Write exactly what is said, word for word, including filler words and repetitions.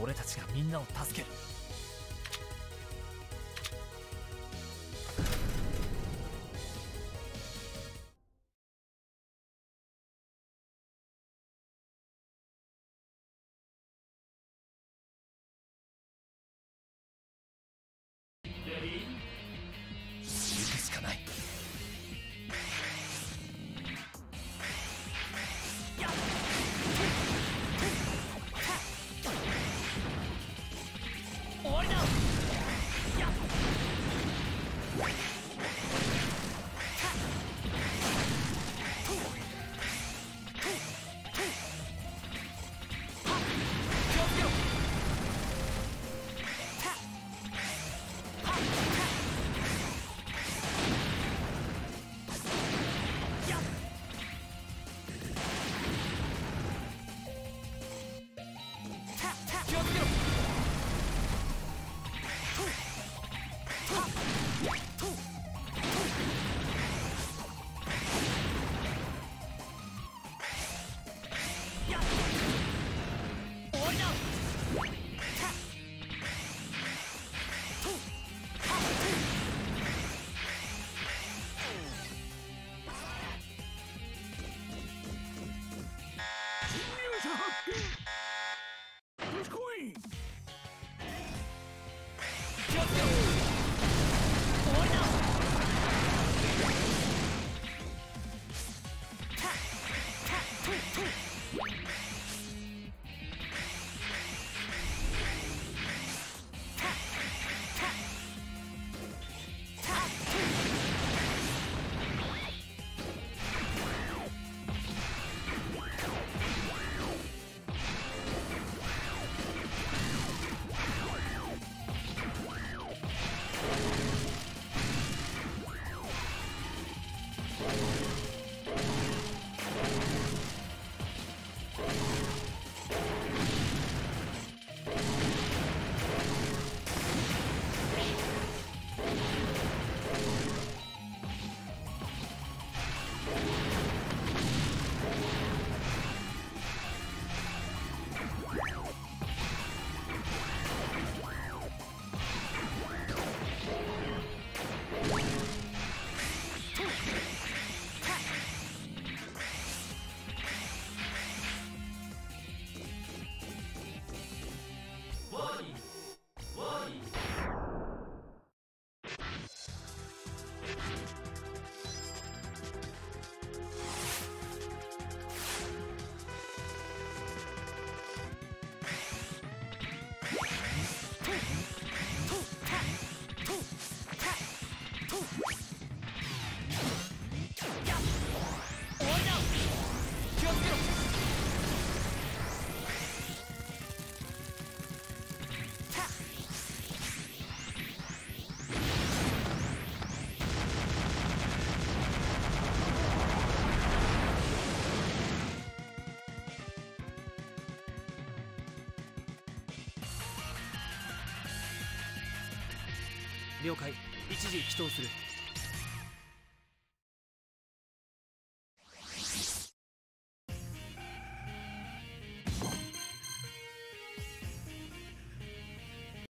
俺たちがみんなを助ける。了解、一時帰投する。